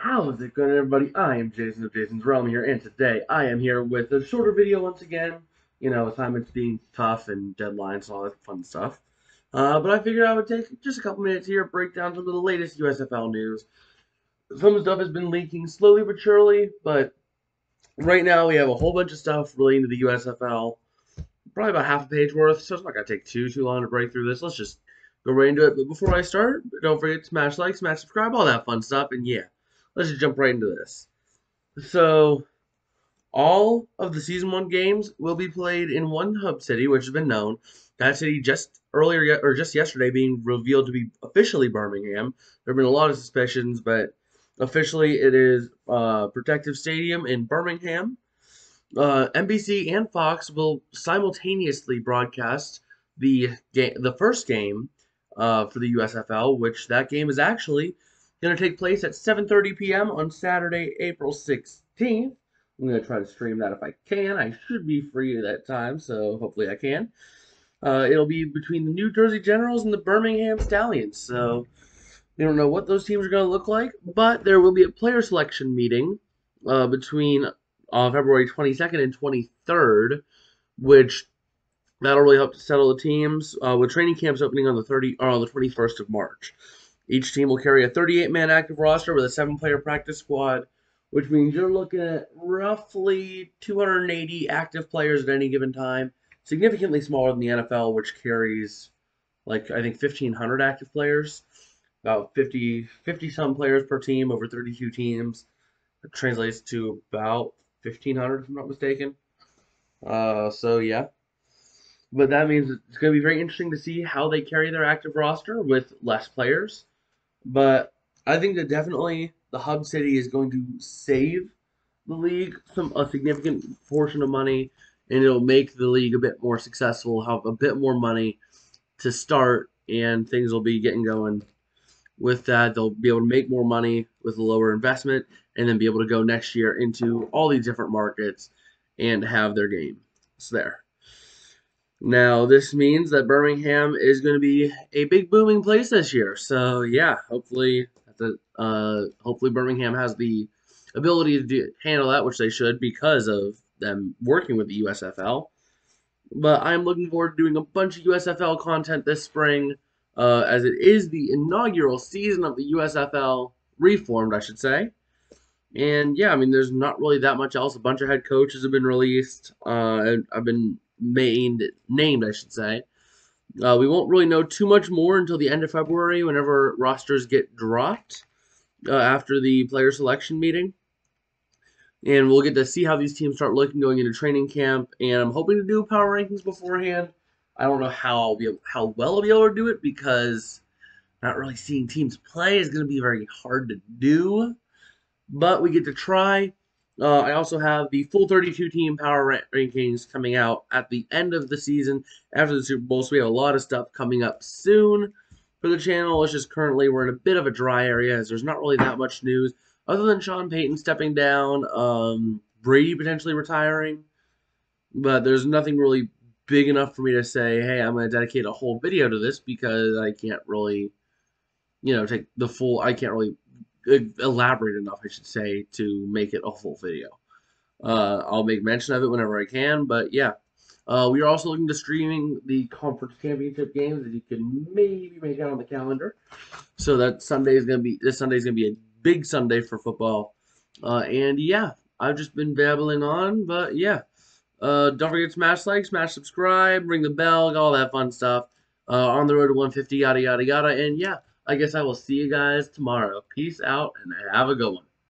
How is it going, everybody? I am Jason of Jason's Realm here, and today I am here with a shorter video once again. You know, assignments being tough and deadlines and all that fun stuff. But I figured I would take just a couple minutes here, break down some of the latest USFL news. Some stuff has been leaking slowly but surely, but right now we have a whole bunch of stuff relating to the USFL. Probably about half a page worth, so it's not going to take too long to break through this. Let's just go right into it. But before I start, don't forget to smash like, smash subscribe, all that fun stuff, and yeah. Let's just jump right into this. So, all of the Season 1 games will be played in one hub city, which has been known. That city just yesterday being revealed to be officially Birmingham. There have been a lot of suspicions, but officially it is Protective Stadium in Birmingham. NBC and Fox will simultaneously broadcast the first game for the USFL, which that game is actually going to take place at 7:30 p.m. on Saturday, April 16th. I'm going to try to stream that if I can. I should be free at that time, so hopefully I can. It'll be between the New Jersey Generals and the Birmingham Stallions. So we don't know what those teams are going to look like, but there will be a player selection meeting between February 22nd and 23rd, which that'll really help to settle the teams, with training camps opening on the 21st of March. Each team will carry a 38-man active roster with a 7-player practice squad, which means you're looking at roughly 280 active players at any given time, significantly smaller than the NFL, which carries, like, I think 1,500 active players, about 50-some players per team over 32 teams. That translates to about 1,500, if I'm not mistaken. So, yeah. But that means it's going to be very interesting to see how they carry their active roster with less players. But I think that definitely the hub city is going to save the league a significant portion of money, and it'll make the league a bit more successful, have a bit more money to start, and things will be getting going. With that, they'll be able to make more money with a lower investment, and then be able to go next year into all these different markets and have their game. It's there. Now, this means that Birmingham is going to be a big booming place this year. So, yeah, hopefully Birmingham has the ability to handle that, which they should because of them working with the USFL. But I'm looking forward to doing a bunch of USFL content this spring, as it is the inaugural season of the USFL, reformed, I should say. And, yeah, I mean, there's not really that much else. A bunch of head coaches have been released. I've been named, I should say. We won't really know too much more until the end of February, whenever rosters get dropped after the player selection meeting. And we'll get to see how these teams start looking going into training camp. And I'm hoping to do power rankings beforehand. I don't know how well I'll be able to do it, because not really seeing teams play is going to be very hard to do. But we get to try. I also have the full 32-team power rankings coming out at the end of the season after the Super Bowl, so we have a lot of stuff coming up soon for the channel. It's just currently we're in a bit of a dry area, as there's not really that much news, other than Sean Payton stepping down, Brady potentially retiring, but there's nothing really big enough for me to say, hey, I'm going to dedicate a whole video to this, because I can't really, you know, take the full, I can't really elaborate enough, I should say, to make it a full video. I'll make mention of it whenever I can, but yeah. We are also looking to streaming the conference championship games that you can maybe make out on the calendar. So that this Sunday's gonna be a big Sunday for football. And yeah, I've just been babbling on, but yeah. Don't forget to smash like, smash subscribe, ring the bell, all that fun stuff. On the road to 150, yada yada yada, and yeah. I guess I will see you guys tomorrow. Peace out and have a good one.